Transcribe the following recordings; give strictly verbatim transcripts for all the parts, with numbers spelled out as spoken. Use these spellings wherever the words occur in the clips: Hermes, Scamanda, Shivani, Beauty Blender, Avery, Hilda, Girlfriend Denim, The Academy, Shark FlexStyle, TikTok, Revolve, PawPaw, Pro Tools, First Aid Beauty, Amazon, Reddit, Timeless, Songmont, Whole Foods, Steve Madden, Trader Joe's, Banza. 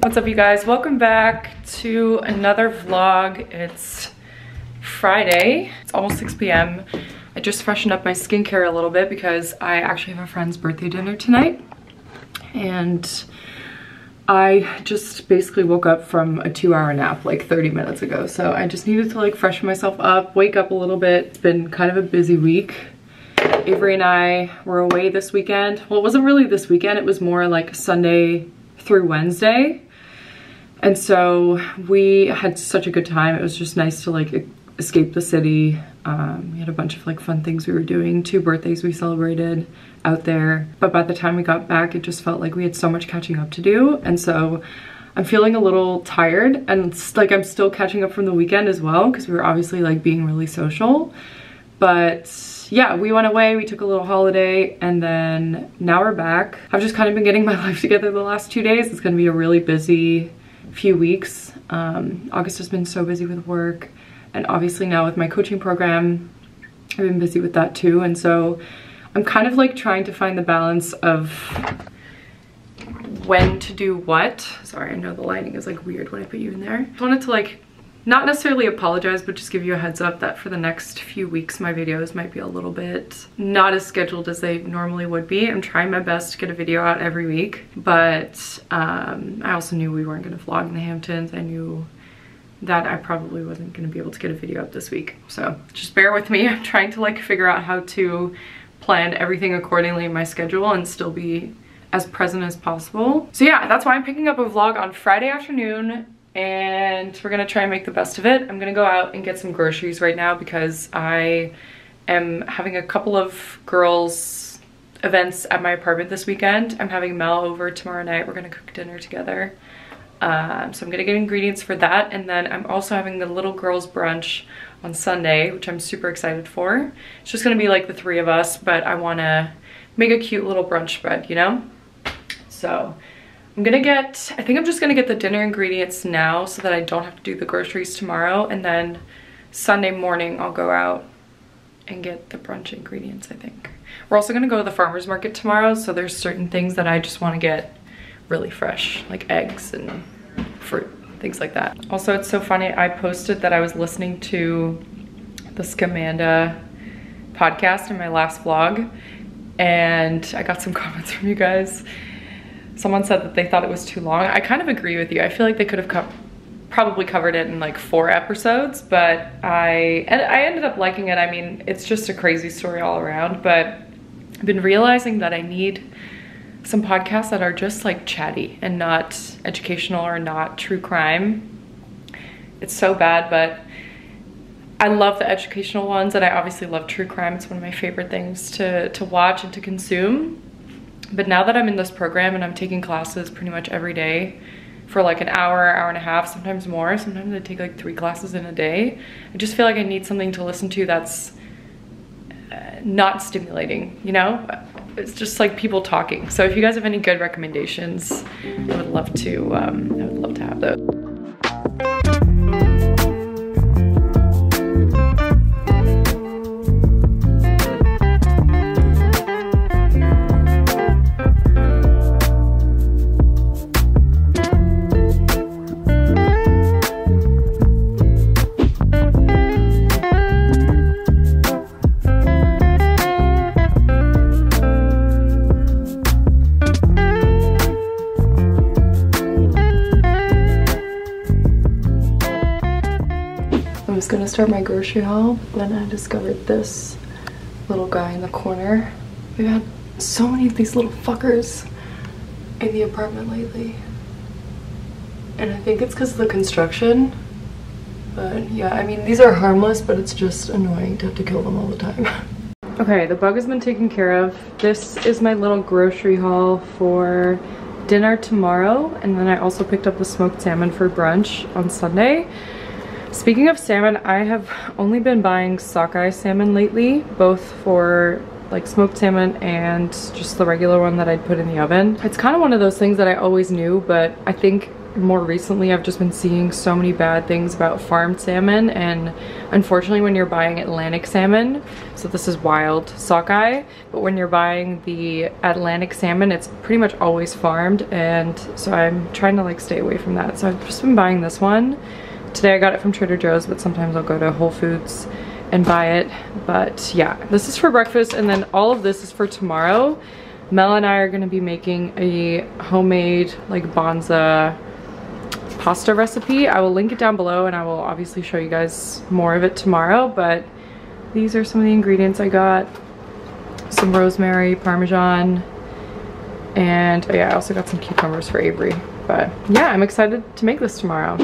What's up, you guys? Welcome back to another vlog. It's Friday. It's almost six p m I just freshened up my skincare a little bit because I actually have a friend's birthday dinner tonight. And I just basically woke up from a two hour nap like thirty minutes ago. So I just needed to like freshen myself up, wake up a little bit. It's been kind of a busy week. Avery and I were away this weekend. Well, it wasn't really this weekend. It was more like Sunday through Wednesday. And so we had such a good time. It was just nice to like escape the city. Um, we had a bunch of like fun things we were doing. Two birthdays we celebrated out there. But by the time we got back, it just felt like we had so much catching up to do. And so I'm feeling a little tired, and it's like I'm still catching up from the weekend as well, because we were obviously like being really social. But yeah, we went away, we took a little holiday, and then now we're back. I've just kind of been getting my life together the last two days. It's gonna be a really busy few weeks. Um, August has been so busy with work, and obviously now with my coaching program, I've been busy with that too. And so I'm kind of like trying to find the balance of when to do what. Sorry, I know the lighting is like weird when I put you in there. I wanted to like not necessarily apologize, but just give you a heads up that for the next few weeks, my videos might be a little bit not as scheduled as they normally would be. I'm trying my best to get a video out every week, but um, I also knew we weren't gonna vlog in the Hamptons. I knew that I probably wasn't gonna be able to get a video up this week. So just bear with me. I'm trying to like figure out how to plan everything accordingly in my schedule and still be as present as possible. So yeah, that's why I'm picking up a vlog on Friday afternoon, and we're gonna try and make the best of it. I'm gonna go out and get some groceries right now because I am having a couple of girls' events at my apartment this weekend. I'm having Mel over tomorrow night. We're gonna cook dinner together. Um, so I'm gonna get ingredients for that, and then I'm also having the little girls' brunch on Sunday, which I'm super excited for. It's just gonna be like the three of us, but I wanna make a cute little brunch spread, you know? So I'm gonna get, I think I'm just gonna get the dinner ingredients now so that I don't have to do the groceries tomorrow, and then Sunday morning I'll go out and get the brunch ingredients, I think. We're also gonna go to the farmer's market tomorrow, so there's certain things that I just wanna get really fresh, like eggs and fruit, things like that. Also, it's so funny, I posted that I was listening to the Scamanda podcast in my last vlog, and I got some comments from you guys. Someone said that they thought it was too long. I kind of agree with you. I feel like they could have co probably covered it in like four episodes, but I and I ended up liking it. I mean, it's just a crazy story all around, but I've been realizing that I need some podcasts that are just like chatty and not educational or not true crime. It's so bad, but I love the educational ones, and I obviously love true crime. It's one of my favorite things to, to watch and to consume. But now that I'm in this program and I'm taking classes pretty much every day for like an hour, hour and a half, sometimes more, sometimes I take like three classes in a day, I just feel like I need something to listen to that's not stimulating, you know? It's just like people talking. So if you guys have any good recommendations, I would love to, um, I would love to have those. Start my grocery haul, then I discovered this little guy in the corner. We've had so many of these little fuckers in the apartment lately, and I think it's because of the construction. But yeah, I mean, these are harmless, but it's just annoying to have to kill them all the time. Okay, the bug has been taken care of. This is my little grocery haul for dinner tomorrow, and then I also picked up the smoked salmon for brunch on Sunday. Speaking of salmon, I have only been buying sockeye salmon lately, both for like smoked salmon and just the regular one that I'd put in the oven. It's kind of one of those things that I always knew, but I think more recently I've just been seeing so many bad things about farmed salmon, and unfortunately when you're buying Atlantic salmon, so this is wild sockeye, but when you're buying the Atlantic salmon, it's pretty much always farmed, and so I'm trying to like stay away from that. So I've just been buying this one. Today I got it from Trader Joe's, but sometimes I'll go to Whole Foods and buy it. But yeah, this is for breakfast, and then all of this is for tomorrow. Mel and I are gonna be making a homemade like Banza pasta recipe. I will link it down below and I will obviously show you guys more of it tomorrow, but these are some of the ingredients I got. Some rosemary, parmesan, and oh yeah, I also got some cucumbers for Avery. But yeah, I'm excited to make this tomorrow.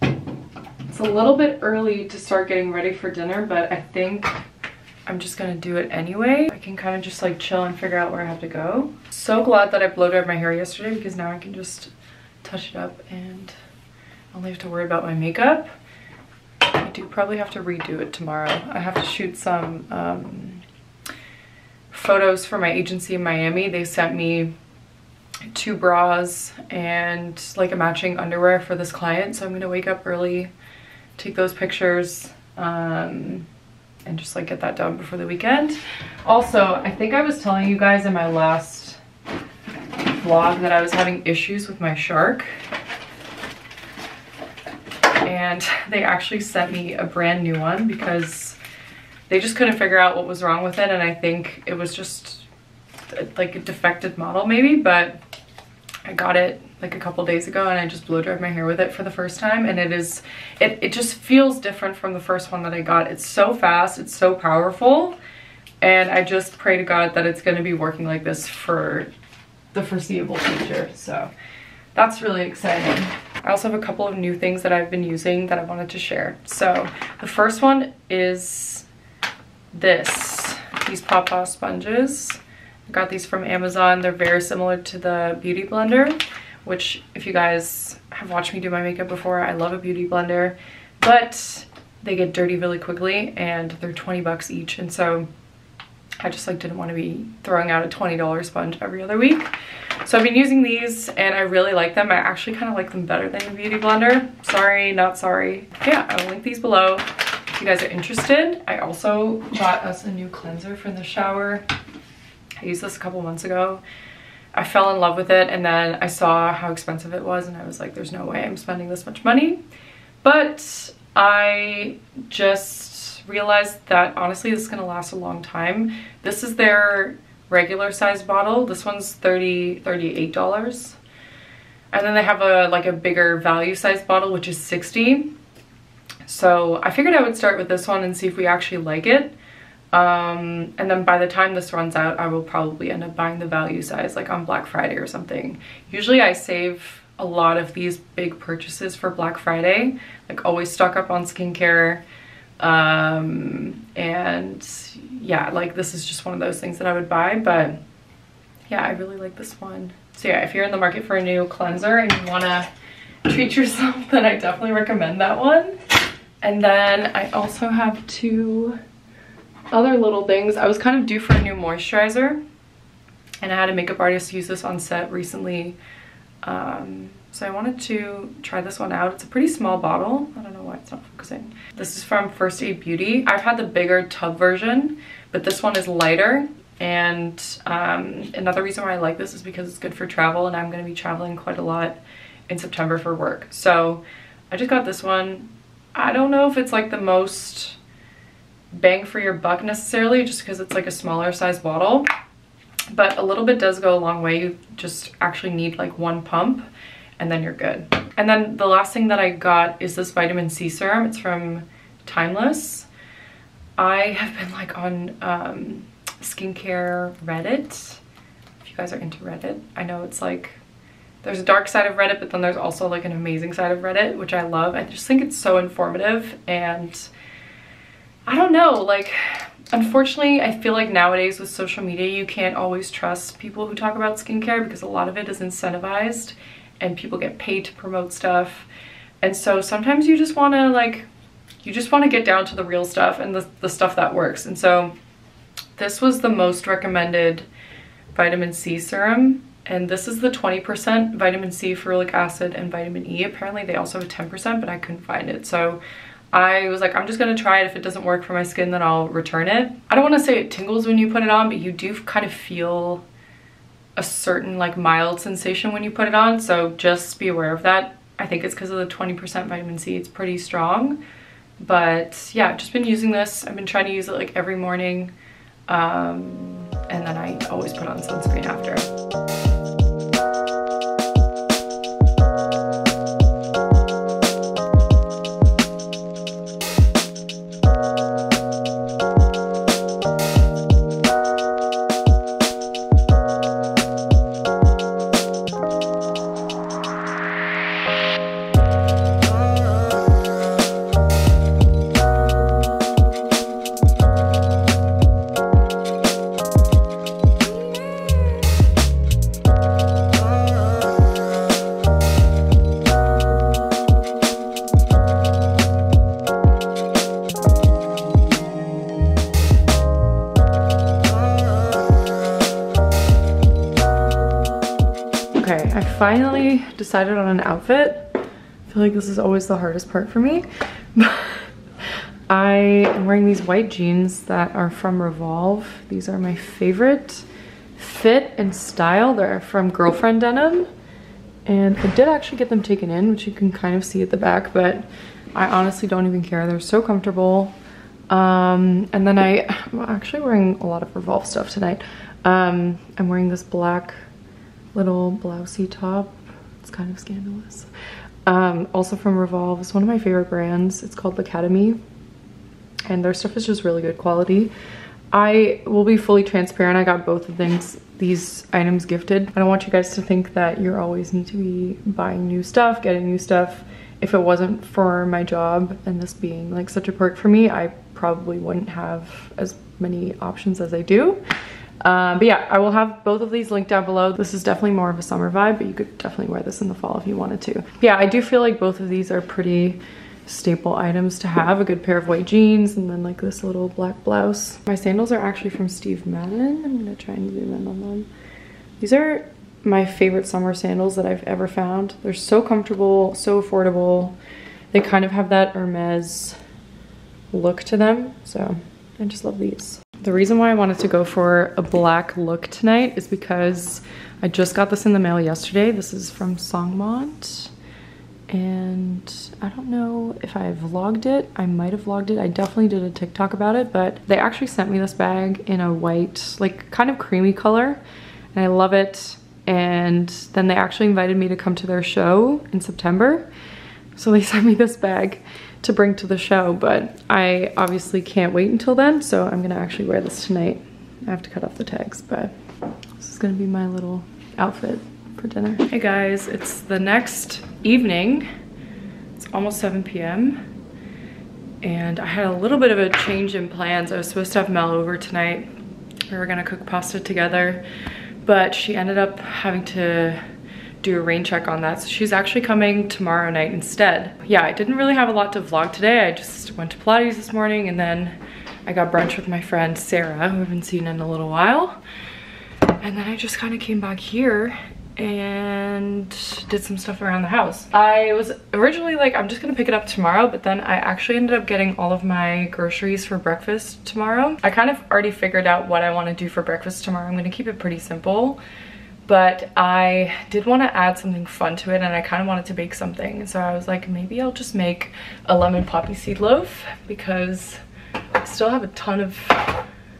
It's a little bit early to start getting ready for dinner, but I think I'm just gonna do it anyway. I can kind of just like chill and figure out where I have to go. So glad that I blow dried my hair yesterday, because now I can just touch it up and I only have to worry about my makeup. I do probably have to redo it tomorrow. I have to shoot some um, photos for my agency in Miami. They sent me two bras and like a matching underwear for this client. So I'm gonna wake up early, take those pictures, um, and just like get that done before the weekend. Also, I think I was telling you guys in my last vlog that I was having issues with my shark, and they actually sent me a brand new one because they just couldn't figure out what was wrong with it, and I think it was just like a defective model maybe. But I got it like a couple days ago and I just blow dried my hair with it for the first time, and it is it, it just feels different from the first one that I got. It's so fast, it's so powerful, and I just pray to God that it's going to be working like this for the foreseeable future. So that's really exciting. I also have a couple of new things that I've been using that I wanted to share. So the first one is this, these pawpaw sponges. I got these from Amazon. They're very similar to the Beauty Blender, which if you guys have watched me do my makeup before, I love a Beauty Blender, but they get dirty really quickly and they're twenty bucks each. And so I just like didn't want to be throwing out a twenty dollar sponge every other week. So I've been using these and I really like them. I actually kind of like them better than the Beauty Blender. Sorry, not sorry. Yeah, I'll link these below if you guys are interested. I also bought us a new cleanser for the shower. I used this a couple months ago. I fell in love with it, and then I saw how expensive it was and I was like, there's no way I'm spending this much money. But I just realized that honestly this is gonna last a long time. This is their regular size bottle. This one's thirty-eight dollars. And then they have a like a bigger value size bottle, which is sixty dollars. So I figured I would start with this one and see if we actually like it. Um, and then by the time this runs out, I will probably end up buying the value size like on Black Friday or something. Usually I save a lot of these big purchases for Black Friday, like always stock up on skincare. Um, and yeah, like this is just one of those things that I would buy, but yeah, I really like this one. So yeah, if you're in the market for a new cleanser and you want to treat yourself, then I definitely recommend that one. And then I also have two other little things. I was kind of due for a new moisturizer, and I had a makeup artist use this on set recently, um, so I wanted to try this one out. It's a pretty small bottle. I don't know why it's not focusing. This is from First Aid Beauty. I've had the bigger tub version, but this one is lighter, and um, another reason why I like this is because it's good for travel, and I'm going to be traveling quite a lot in September for work. So I just got this one. I don't know if it's like the most bang for your buck necessarily, just because it's like a smaller size bottle, but a little bit does go a long way. You just actually need like one pump and then you're good. And then the last thing that I got is this vitamin C serum. It's from Timeless. I have been like on um, skincare Reddit, if you guys are into Reddit. I know it's like there's a dark side of Reddit, but then there's also like an amazing side of Reddit, which I love. I just think it's so informative, and I don't know, like unfortunately I feel like nowadays with social media you can't always trust people who talk about skincare, because a lot of it is incentivized and people get paid to promote stuff, and so sometimes you just want to like you just want to get down to the real stuff and the, the stuff that works. And so this was the most recommended vitamin C serum And this is the twenty percent vitamin C, ferulic acid, and vitamin E. Apparently they also have ten percent, but I couldn't find it. So I was like, I'm just gonna try it. If it doesn't work for my skin, then I'll return it. I don't wanna say it tingles when you put it on, but you do kind of feel a certain like mild sensation when you put it on. So just be aware of that. I think it's because of the twenty percent vitamin C. It's pretty strong. But yeah, I've just been using this. I've been trying to use it like every morning. Um, and then I always put on sunscreen after. Finally decided on an outfit. I feel like this is always the hardest part for me. I am wearing these white jeans that are from Revolve. These are my favorite fit and style. They're from Girlfriend Denim. And I did actually get them taken in, which you can kind of see at the back, but I honestly don't even care. They're so comfortable. Um, and then I, I'm actually wearing a lot of Revolve stuff tonight. Um, I'm wearing this black little blousey top. It's kind of scandalous. Um, also from Revolve. It's one of my favorite brands. It's called The Academy. And their stuff is just really good quality. I will be fully transparent. I got both of things, these items gifted. I don't want you guys to think that you always need to be buying new stuff, getting new stuff. If it wasn't for my job and this being like such a perk for me, I probably wouldn't have as many options as I do. Um, but yeah, I will have both of these linked down below. This is definitely more of a summer vibe, but you could definitely wear this in the fall if you wanted to. Yeah, I do feel like both of these are pretty staple items to have. A good pair of white jeans and then like this little black blouse. My sandals are actually from Steve Madden. I'm gonna try and zoom in on them. These are my favorite summer sandals that I've ever found. They're so comfortable, so affordable. They kind of have that Hermes look to them, so I just love these. The reason why I wanted to go for a black look tonight is because I just got this in the mail yesterday. This is from Songmont, and I don't know if I vlogged it. I might have vlogged it. I definitely did a TikTok about it, but they actually sent me this bag in a white, like kind of creamy color, and I love it. And then they actually invited me to come to their show in September. So they sent me this bag to bring to the show, but I obviously can't wait until then, so I'm gonna actually wear this tonight. I have to cut off the tags, but this is gonna be my little outfit for dinner. Hey guys, it's the next evening. It's almost seven p m and I had a little bit of a change in plans. I was supposed to have Mel over tonight. We were gonna cook pasta together, but she ended up having to do a rain check on that, so she's actually coming tomorrow night instead. Yeah, I didn't really have a lot to vlog today. I just went to Pilates this morning, and then I got brunch with my friend Sarah, who I haven't seen in a little while, and then I just kind of came back here and did some stuff around the house. I was originally like, I'm just gonna pick it up tomorrow, but then I actually ended up getting all of my groceries for breakfast tomorrow. I kind of already figured out what I want to do for breakfast tomorrow. I'm gonna keep it pretty simple, but I did want to add something fun to it, and I kind of wanted to bake something. And so I was like, maybe I'll just make a lemon poppy seed loaf, because I still have a ton of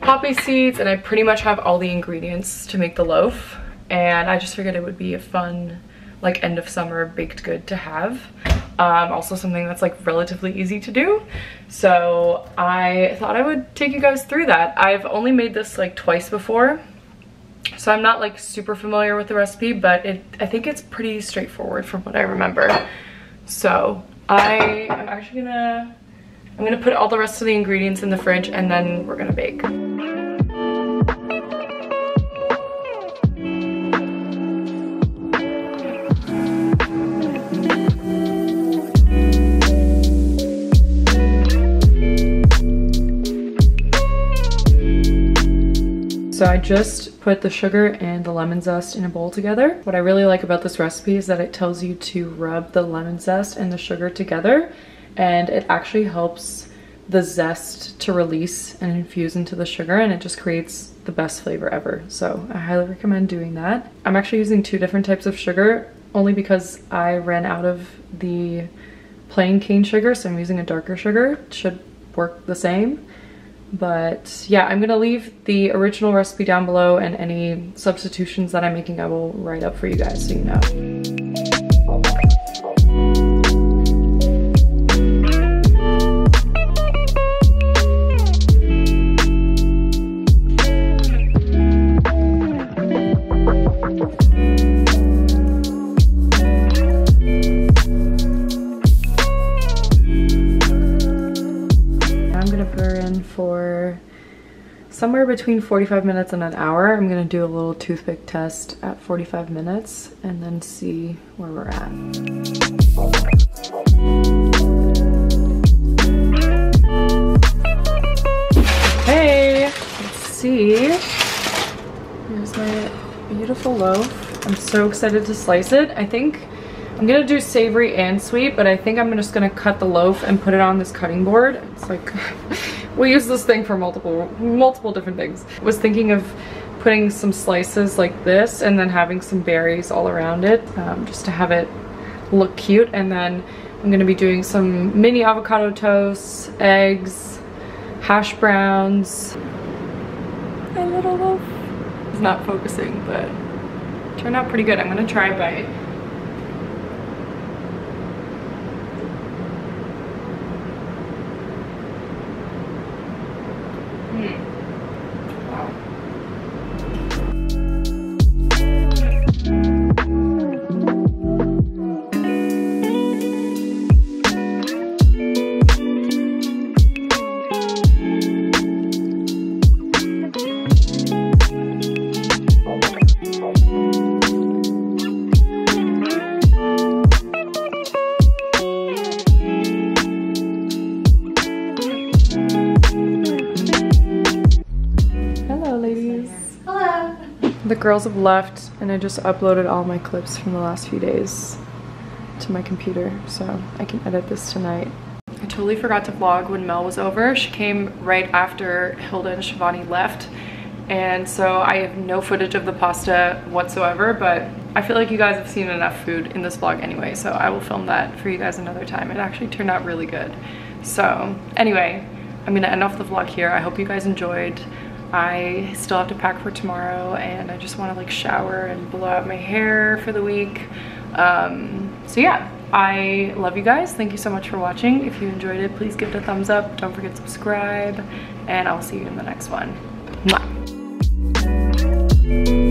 poppy seeds and I pretty much have all the ingredients to make the loaf. And I just figured it would be a fun, like, end of summer baked good to have. Um, also something that's like relatively easy to do. So I thought I would take you guys through that. I've only made this like twice before, so I'm not like super familiar with the recipe, but it, I think it's pretty straightforward from what I remember. So I am actually gonna, I'm gonna put all the rest of the ingredients in the fridge, and then we're gonna bake. So I just put the sugar and the lemon zest in a bowl together. What I really like about this recipe is that it tells you to rub the lemon zest and the sugar together, and it actually helps the zest to release and infuse into the sugar, and it just creates the best flavor ever. So I highly recommend doing that. I'm actually using two different types of sugar only because I ran out of the plain cane sugar, so I'm using a darker sugar. It should work the same. But yeah, I'm gonna leave the original recipe down below, and any substitutions that I'm making I will write up for you guys so you know. Somewhere between forty-five minutes and an hour. I'm gonna do a little toothpick test at forty-five minutes and then see where we're at. Hey, let's see. Here's my beautiful loaf. I'm so excited to slice it. I think I'm gonna do savory and sweet, but I think I'm just gonna cut the loaf and put it on this cutting board. It's like, we use this thing for multiple, multiple different things. I was thinking of putting some slices like this and then having some berries all around it, um, just to have it look cute. And then I'm gonna be doing some mini avocado toast, eggs, hash browns. My little loaf is not focusing, but it turned out pretty good. I'm gonna try a bite. Girls have left, and I just uploaded all my clips from the last few days to my computer, so I can edit this tonight. I totally forgot to vlog when Mel was over. She came right after Hilda and Shivani left, and so I have no footage of the pasta whatsoever, but I feel like you guys have seen enough food in this vlog anyway, so I will film that for you guys another time. It actually turned out really good. So anyway, I'm gonna end off the vlog here. I hope you guys enjoyed. I still have to pack for tomorrow, and I just want to like shower and blow out my hair for the week. Um, so yeah, I love you guys. Thank you so much for watching. If you enjoyed it, please give it a thumbs up. Don't forget to subscribe, and I'll see you in the next one. Mwah.